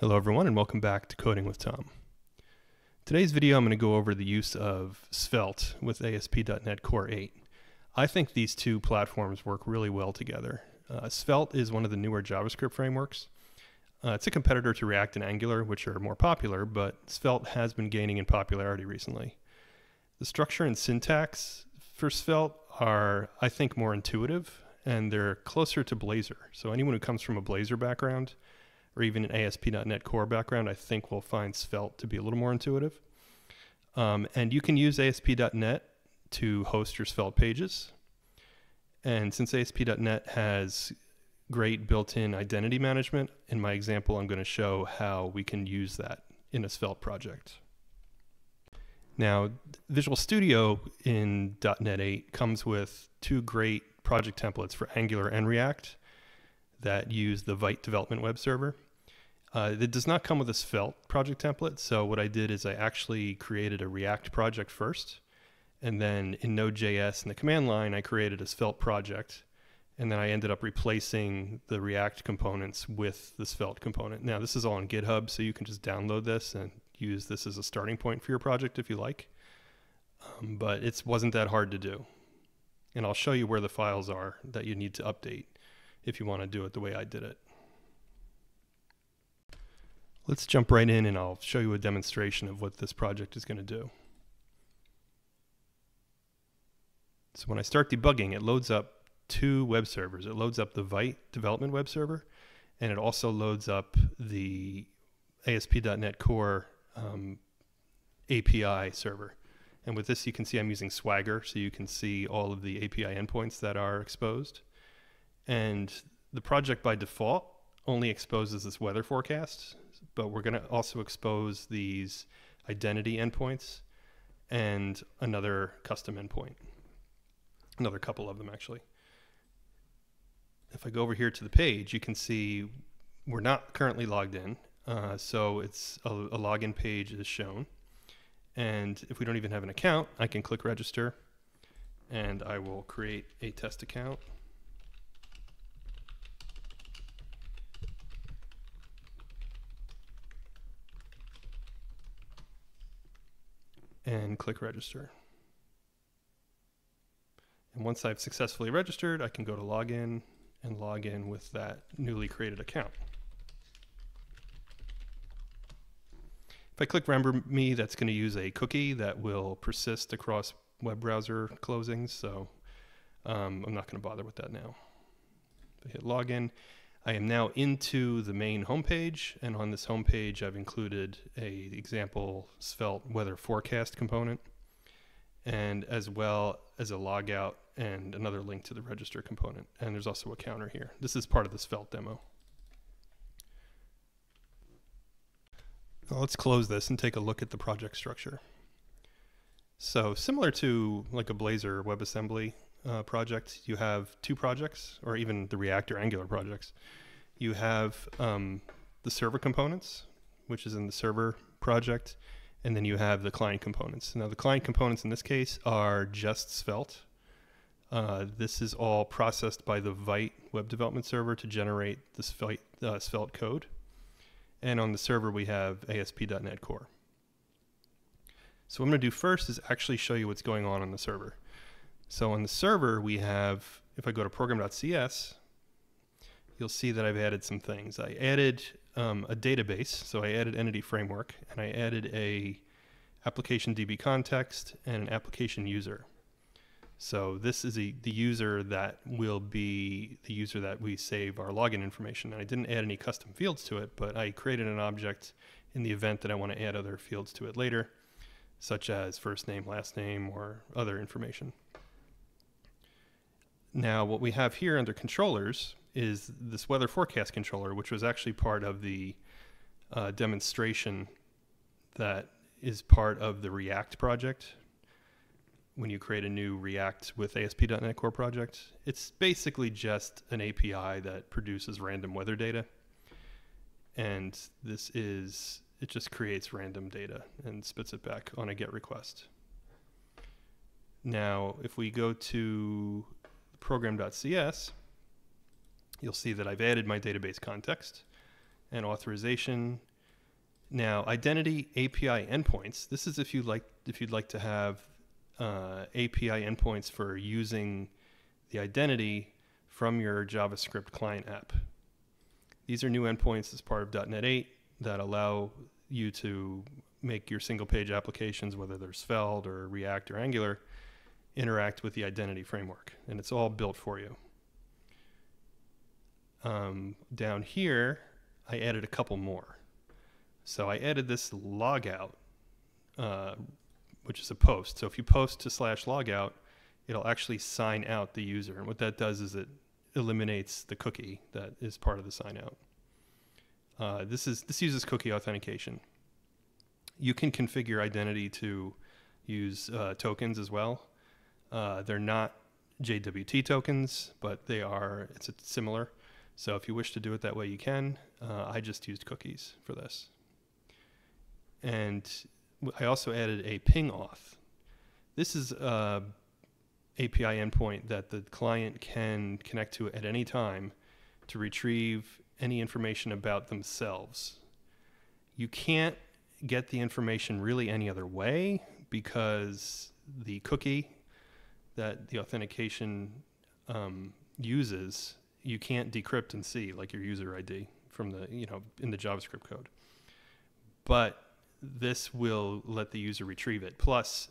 Hello everyone and welcome back to Coding with Tom. Today's video I'm going to go over the use of Svelte with ASP.NET Core 8. I think these two platforms work really well together. Svelte is one of the newer JavaScript frameworks. It's a competitor to React and Angular, which are more popular, but Svelte has been gaining in popularity recently. The structure and syntax for Svelte are, I think, more intuitive, and they're closer to Blazor. So anyone who comes from a Blazor background or even an ASP.NET Core background, I think we'll find Svelte to be a little more intuitive. And you can use ASP.NET to host your Svelte pages. And since ASP.NET has great built-in identity management, in my example, I'm going to show how we can use that in a Svelte project. Now, Visual Studio in .NET 8 comes with two great project templates for Angular and React that use the Vite development web server. It does not come with a Svelte project template, so what I did is I actually created a React project first, and then in Node.js in the command line, I created a Svelte project, and then I ended up replacing the React components with the Svelte component. Now, this is all on GitHub, so you can just download this and use this as a starting point for your project if you like, but it wasn't that hard to do. And I'll show you where the files are that you need to update if you want to do it the way I did it. Let's jump right in and I'll show you a demonstration of what this project is going to do. So when I start debugging, it loads up two web servers. It loads up the Vite development web server, and it also loads up the ASP.NET Core API server. And with this, you can see I'm using Swagger, so you can see all of the API endpoints that are exposed. And the project by default only exposes this weather forecast, but we're going to also expose these identity endpoints and another custom endpoint. Another couple of them, actually. If I go over here to the page, you can see we're not currently logged in, so it's a login page is shown. And if we don't even have an account, I can click register, and I will create a test account. And click register. And once I've successfully registered, I can go to login and log in with that newly created account. If I click remember me, that's going to use a cookie that will persist across web browser closings, so I'm not going to bother with that now. If I hit login, I am now into the main homepage, and on this homepage, I've included an example Svelte weather forecast component, and as well as a logout and another link to the register component. And there's also a counter here. This is part of the Svelte demo. Now let's close this and take a look at the project structure. So similar to like a Blazor WebAssembly project, you have two projects, or even the React or Angular projects. You have the server components, which is in the server project, and then you have the client components. Now the client components in this case are just Svelte. This is all processed by the Vite web development server to generate the Svelte code. And on the server we have ASP.NET Core. So what I'm going to do first is actually show you what's going on the server. So on the server we have, if I go to program.cs, you'll see that I've added some things. I added a database, so I added Entity Framework, and I added a application DB context and an application user. So this is the user that will be the user that we save our login information. And I didn't add any custom fields to it, but I created an object in the event that I want to add other fields to it later, such as first name, last name, or other information. Now what we have here under controllers is this weather forecast controller, which was actually part of the demonstration that is part of the React project. When you create a new React with ASP.NET Core project, it's basically just an API that produces random weather data. And this is, it just creates random data and spits it back on a GET request. Now, if we go to program.cs, you'll see that I've added my database context. and authorization. Now, identity API endpoints. This is if you'd like to have API endpoints for using the identity from your JavaScript client app. These are new endpoints as part of .NET 8 that allow you to make your single-page applications, whether they're Svelte or React or Angular, interact with the identity framework, and it's all built for you. Down here, I added a couple more. So I added this logout, which is a post. So if you post to /logout, it'll actually sign out the user. And what that does is it eliminates the cookie that is part of the sign out. This uses cookie authentication. You can configure identity to use tokens as well. They're not JWT tokens, but they are, it's similar. So if you wish to do it that way, you can. I just used cookies for this. And I also added a ping auth. This is an API endpoint that the client can connect to at any time to retrieve any information about themselves. You can't get the information really any other way because the cookie that the authentication uses, you can't decrypt and see like your user ID from the, in the JavaScript code. But this will let the user retrieve it. Plus,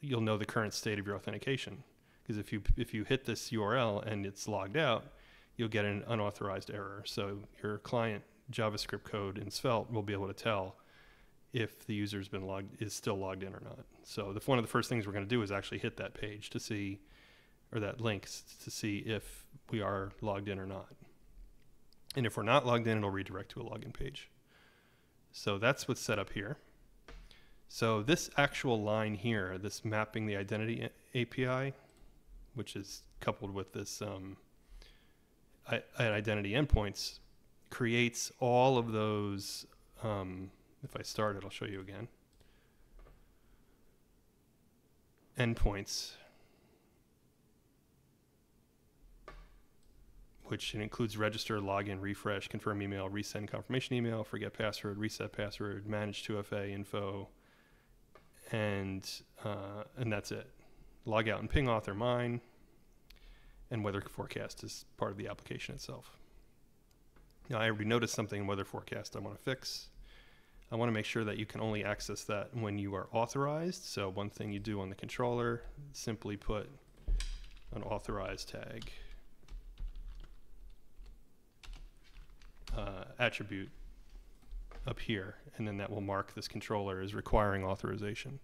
you'll know the current state of your authentication, because if you hit this URL and it's logged out, you'll get an unauthorized error. So your client JavaScript code in Svelte will be able to tell if the user's been still logged in or not. So one of the first things we're going to do is actually hit that page to see, or that link to see if we are logged in or not. And if we're not logged in, it'll redirect to a login page. So that's what's set up here. So this actual line here, this mapping the identity API, which is coupled with this identity endpoints, creates all of those. If I start it, I'll show you again. Endpoints, which includes register, login, refresh, confirm email, resend confirmation email, forget password, reset password, manage 2FA info, and that's it. Logout and ping auth are mine, and weather forecast is part of the application itself. Now, I already noticed something in weather forecast I want to fix. I want to make sure that you can only access that when you are authorized. So one thing you do on the controller, simply put an authorized tag. Attribute up here, and then that will mark this controller as requiring authorization.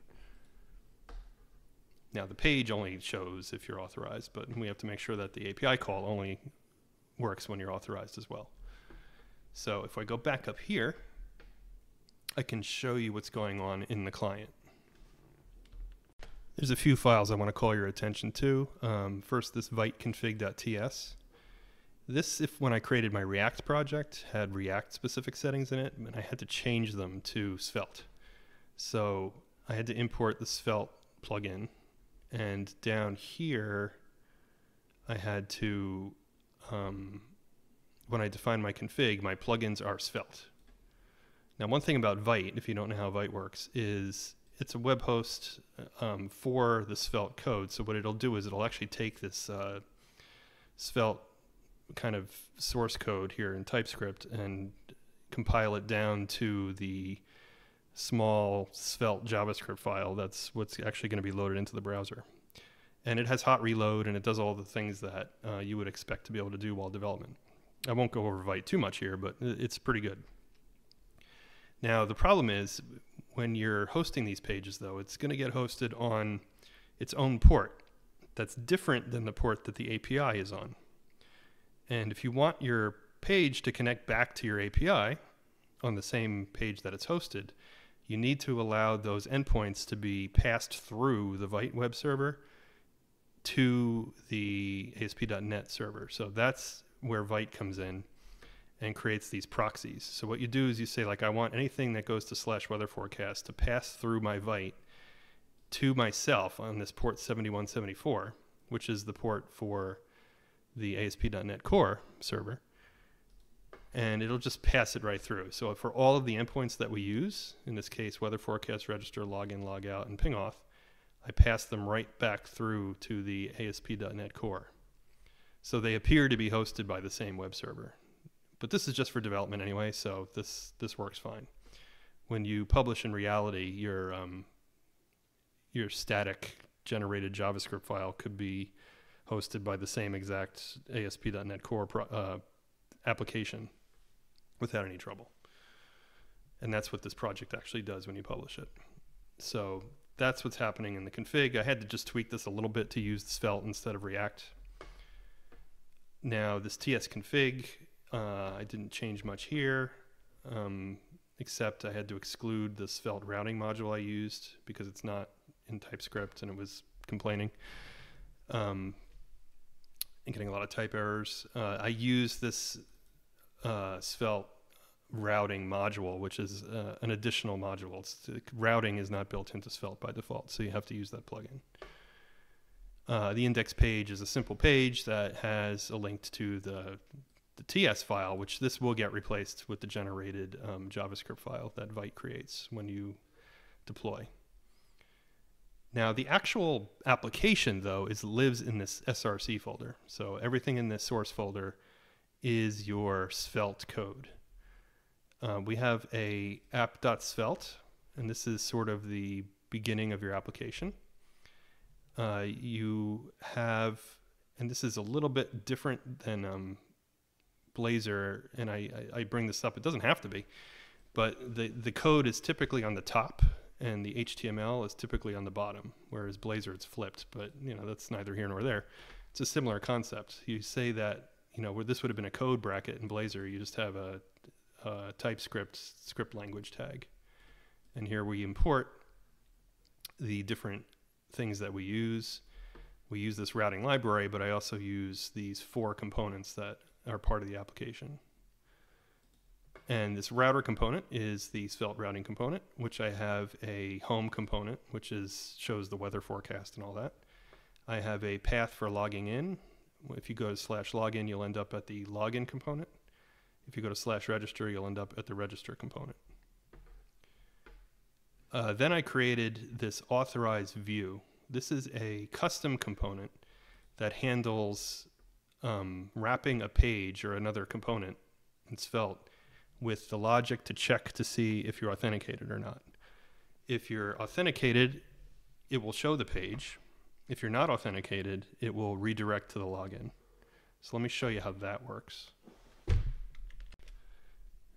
Now the page only shows if you're authorized, but we have to make sure that the API call only works when you're authorized as well. So if I go back up here, I can show you what's going on in the client. There's a few files I want to call your attention to. First, this Vite config.ts. This, when I created my React project, had React specific settings in it, and I had to change them to Svelte. So I had to import the Svelte plugin, and down here, I had to, when I define my config, my plugins are Svelte. Now, one thing about Vite, if you don't know how Vite works, is it's a web host for the Svelte code. So what it'll do is it'll actually take this Svelte kind of source code here in TypeScript and compile it down to the small Svelte JavaScript file. That's what's actually going to be loaded into the browser. And it has hot reload, and it does all the things that you would expect to be able to do while development. I won't go over Vite too much here, but it's pretty good. Now, the problem is when you're hosting these pages, though, it's going to get hosted on its own port that's different than the port that the API is on. And if you want your page to connect back to your API on the same page that it's hosted, you need to allow those endpoints to be passed through the Vite web server to the ASP.NET server. So that's where Vite comes in and creates these proxies. So what you do is you say, like, I want anything that goes to /weather forecast to pass through my Vite to myself on this port 7174, which is the port for the ASP.NET Core server. and it'll just pass it right through. So for all of the endpoints that we use, in this case, weather forecast, register, login, log out, and ping off, I pass them right back through to the ASP.NET Core. So they appear to be hosted by the same web server. But this is just for development anyway, so this works fine. When you publish in reality, your static generated JavaScript file could be hosted by the same exact ASP.NET Core application without any trouble. And that's what this project actually does when you publish it. So that's what's happening in the config. I had to just tweak this a little bit to use Svelte instead of React. Now this TS config, I didn't change much here, except I had to exclude the Svelte routing module I used because it's not in TypeScript and it was complaining and getting a lot of type errors. I used this Svelte routing module, which is an additional module. Routing is not built into Svelte by default, so you have to use that plugin. The index page is a simple page that has a link to the TS file, which this will get replaced with the generated JavaScript file that Vite creates when you deploy. Now the actual application though lives in this SRC folder. So everything in this source folder is your Svelte code. We have a app.svelte, and this is sort of the beginning of your application. You have, and this is a little bit different than Blazor, and I bring this up, it doesn't have to be, but the code is typically on the top and the HTML is typically on the bottom, whereas Blazor it's flipped, but you know, that's neither here nor there. It's a similar concept. You say that, you know, where this would have been a code bracket in Blazor, you just have a TypeScript script language tag. And here we import the different things that we use. We use this routing library, but I also use these four components that are part of the application. And this router component is the Svelte routing component, which I have a home component, which shows the weather forecast and all that. I have a path for logging in. If you go to /login, you'll end up at the login component. If you go to /register, you'll end up at the register component. Then I created this authorized view. This is a custom component that handles wrapping a page or another component in Svelte with the logic to check to see if you're authenticated or not. If you're authenticated, it will show the page. If you're not authenticated, it will redirect to the login. So let me show you how that works. Let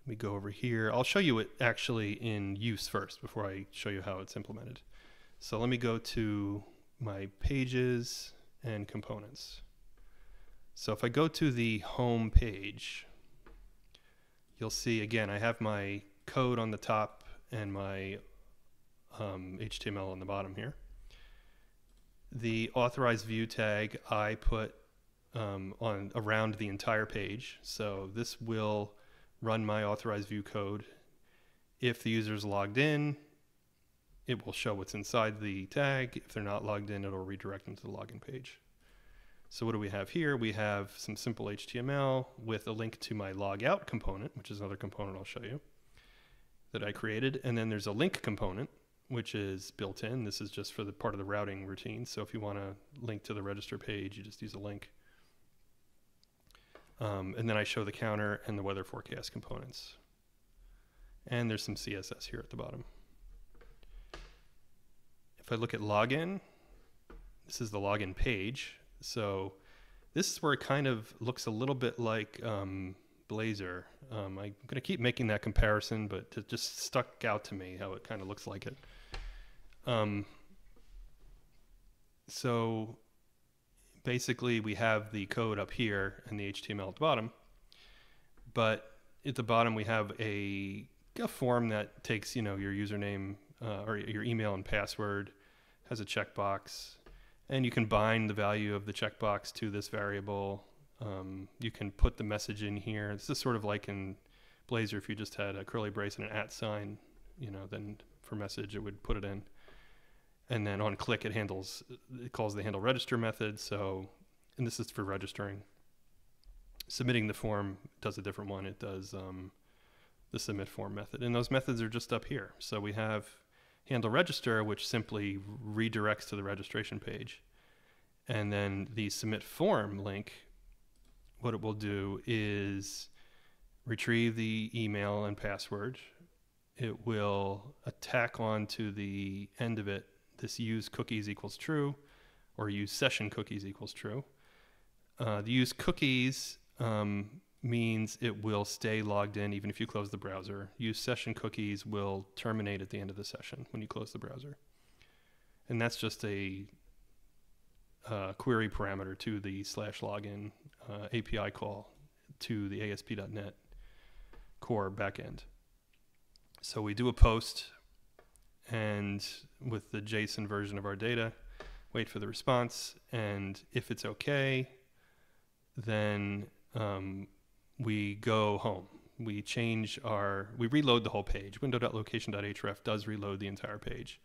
me go over here. I'll show you it actually in use first before I show you how it's implemented. So let me go to my pages and components. So if I go to the home page, you'll see again, I have my code on the top and my HTML on the bottom here. The authorized view tag I put on around the entire page. So this will run my authorized view code. If the user's logged in, it will show what's inside the tag. If they're not logged in, it'll redirect them to the login page. So what do we have here? We have some simple HTML with a link to my logout component, which is another component I'll show you that I created. And then there's a link component, which is built in. This is just for the part of the routing routine. So if you want to link to the register page, you just use a link. And then I show the counter and the weather forecast components. And there's some CSS here at the bottom. If I look at login, this is the login page. So this is where it kind of looks a little bit like Blazor. I'm going to keep making that comparison, but it just stuck out to me how it kind of looks like it. So basically we have the code up here and the HTML at the bottom, but at the bottom we have a form that takes, you know, your username or your email and password, has a checkbox. And you can bind the value of the checkbox to this variable. You can put the message in here. This is sort of like in Blazor, if you just had a curly brace and an @ sign, you know, then for message, it would put it in. And then on click, it calls the handle register method. So, and this is for registering. submitting the form does a different one. It does the submit form method, and those methods are just up here. So we have handle register, which simply redirects to the registration page, and then the submit form link, what it will do is retrieve the email and password. It will tack on to the end of it this use cookies equals true, or use session cookies equals true. The use cookies means it will stay logged in even if you close the browser. Use session cookies will terminate at the end of the session when you close the browser. And that's just a query parameter to the /login API call to the ASP.NET Core backend. So we do a post, and with the JSON version of our data, wait for the response, and if it's okay, then we go home. We change our, we reload the whole page. Window.location.href does reload the entire page.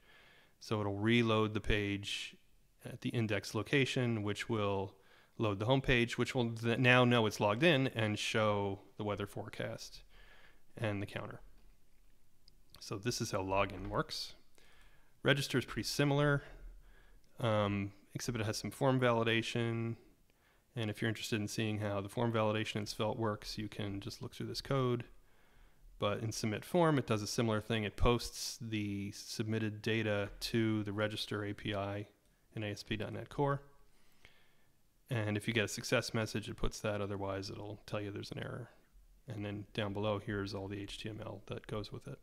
So it'll reload the page at the index location, which will load the home page, which will now know it's logged in and show the weather forecast and the counter. So this is how login works. Register is pretty similar, except it has some form validation. And if you're interested in seeing how the form validation in Svelte works, you can just look through this code. But in submit form, it does a similar thing. It posts the submitted data to the register API in ASP.NET Core. And if you get a success message, it puts that. Otherwise, it'll tell you there's an error. And then down below, here's all the HTML that goes with it.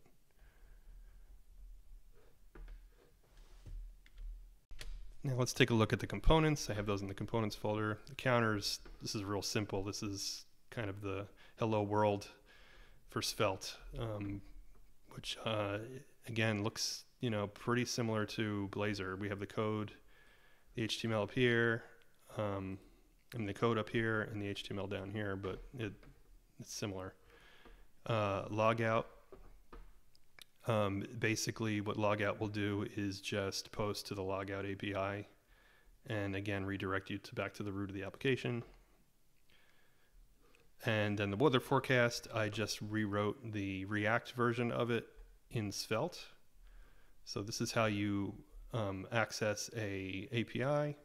Now let's take a look at the components. I have those in the components folder. The counters, this is real simple. This is kind of the hello world for Svelte, which again looks, you know, pretty similar to Blazor. We have the code, the HTML up here, and the code up here, and the HTML down here, but it's similar. Logout. Basically what logout will do is just post to the logout API and again redirect you to back to the root of the application. And then the weather forecast, I just rewrote the React version of it in Svelte. So this is how you access a API,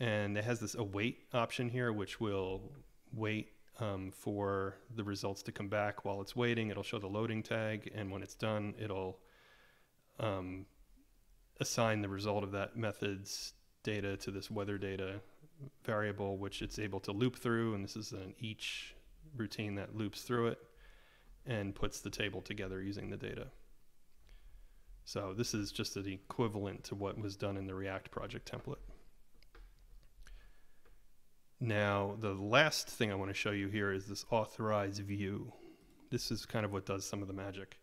and it has this await option here, which will wait for the results to come back. While it's waiting, it'll show the loading tag, and when it's done, it'll assign the result of that method's data to this weather data variable, which it's able to loop through, and this is an each routine that loops through it and puts the table together using the data. So this is just an equivalent to what was done in the React project template. Now, the last thing I want to show you here is this authorize view. This is kind of what does some of the magic.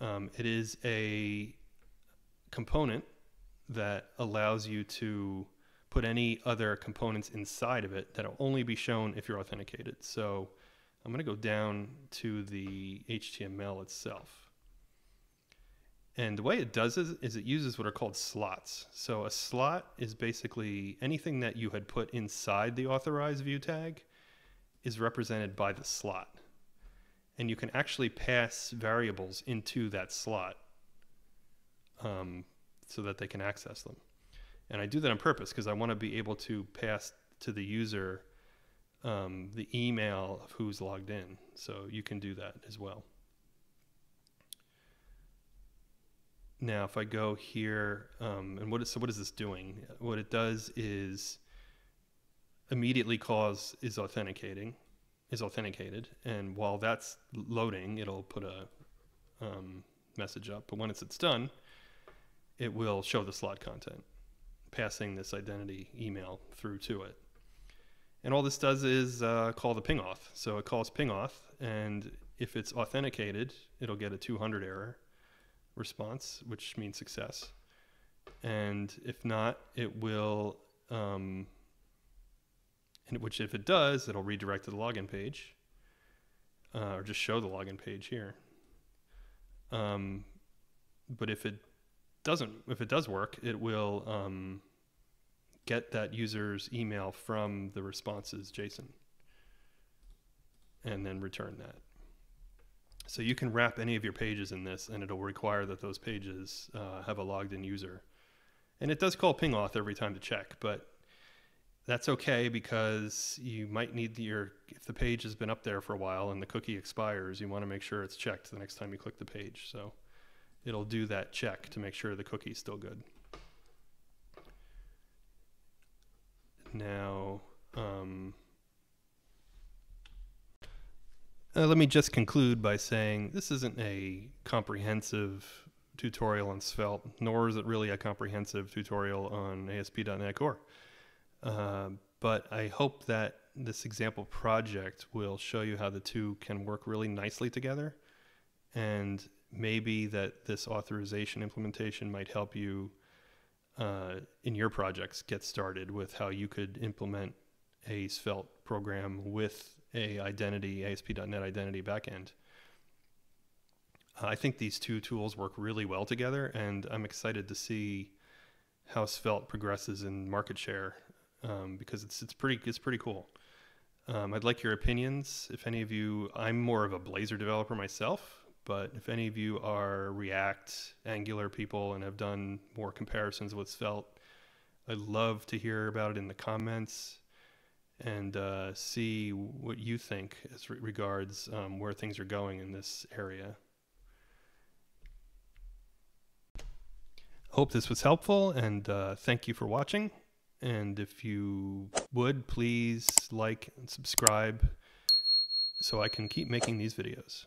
It is a component that allows you to put any other components inside of it that will only be shown if you're authenticated. So I'm going to go down to the HTML itself. And the way it does it is it uses what are called slots. So a slot is basically anything that you had put inside the authorize view tag is represented by the slot. And you can actually pass variables into that slot so that they can access them. And I do that on purpose because I want to be able to pass to the user the email of who's logged in. So you can do that as well. Now, if I go here, and what is this doing? What it does is immediately cause is authenticated, and while that's loading, it'll put a message up. But once it's done, it will show the slot content, passing this identity email through to it. And all this does is call the ping auth. So it calls ping auth, and if it's authenticated, it'll get a 200 error response, which means success, and if not, it will which if it does, it'll redirect to the login page, or just show the login page here. But if it does work, it will get that user's email from the responses JSON. and then return that. So you can wrap any of your pages in this, and it'll require that those pages have a logged in user. And it does call ping auth every time to check, but that's okay, because you might need if the page has been up there for a while and the cookie expires, you want to make sure it's checked the next time you click the page. So it'll do that check to make sure the cookie's still good. Now, let me just conclude by saying this isn't a comprehensive tutorial on Svelte, nor is it really a comprehensive tutorial on ASP.NET Core. But I hope that this example project will show you how the two can work really nicely together, and maybe that this authorization implementation might help you in your projects get started with how you could implement a Svelte program with a identity, ASP.NET identity backend. I think these two tools work really well together, and I'm excited to see how Svelte progresses in market share, because it's pretty cool. I'd like your opinions. If any of you, I'm more of a Blazor developer myself, but if any of you are React, Angular people and have done more comparisons with Svelte, I'd love to hear about it in the comments and see what you think as regards where things are going in this area. Hope this was helpful, and thank you for watching. And if you would, please like and subscribe so I can keep making these videos.